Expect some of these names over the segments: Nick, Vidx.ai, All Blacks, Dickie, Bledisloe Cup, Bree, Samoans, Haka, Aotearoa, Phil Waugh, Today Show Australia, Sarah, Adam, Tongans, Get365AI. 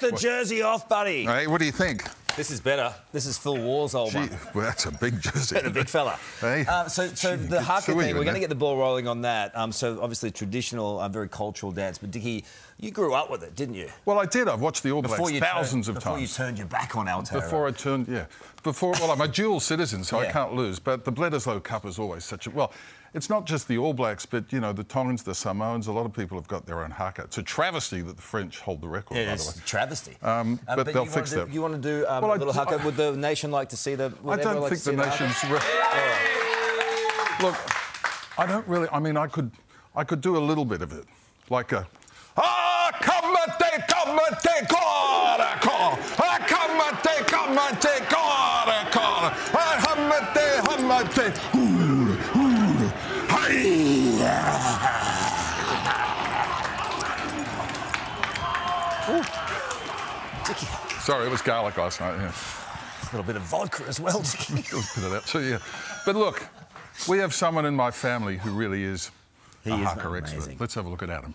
the jersey off, buddy. Hey, what do you think? This is better. This is Phil Waugh's old one. Well, that's a big jersey. And a big fella. Hey. So gee, the Haka thing, we're going to get the ball rolling on that. So obviously traditional, very cultural dance. But Dickie, you grew up with it, didn't you? Well, I did. I've watched the All Blacks thousands of times. Before you turned your back on Aotearoa. Before I turned, yeah. Before, well, I'm a dual citizen, so I can't lose. But the Bledisloe Cup is always such a... Well, it's not just the All Blacks, but, you know, the Tongans, the Samoans, a lot of people have got their own haka. It's a travesty that the French hold the record, by the way. It's a travesty. But they'll fix that. You want to do a little haka? Would the nation like to see the... I don't think the nation's... Look, I don't really... I mean, I could do a little bit of it. Like a... Sorry, it was garlic last night, yeah. A little bit of vodka as well, Dickie. A little bit of that too, yeah. But look, we have someone in my family who really is a haka expert. Let's have a look at Adam.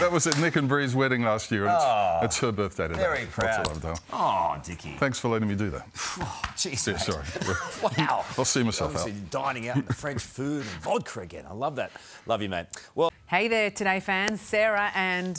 That was at Nick and Bree's wedding last year, and it's her birthday today. Very proud. That's what I've done. Oh, Dickie. Thanks for letting me do that. Oh, jeez, yeah, sorry. Wow. I'll see myself out. Dining out in the French food and vodka again. I love that. Love you, mate. Well, hey there, Today fans. Sarah and...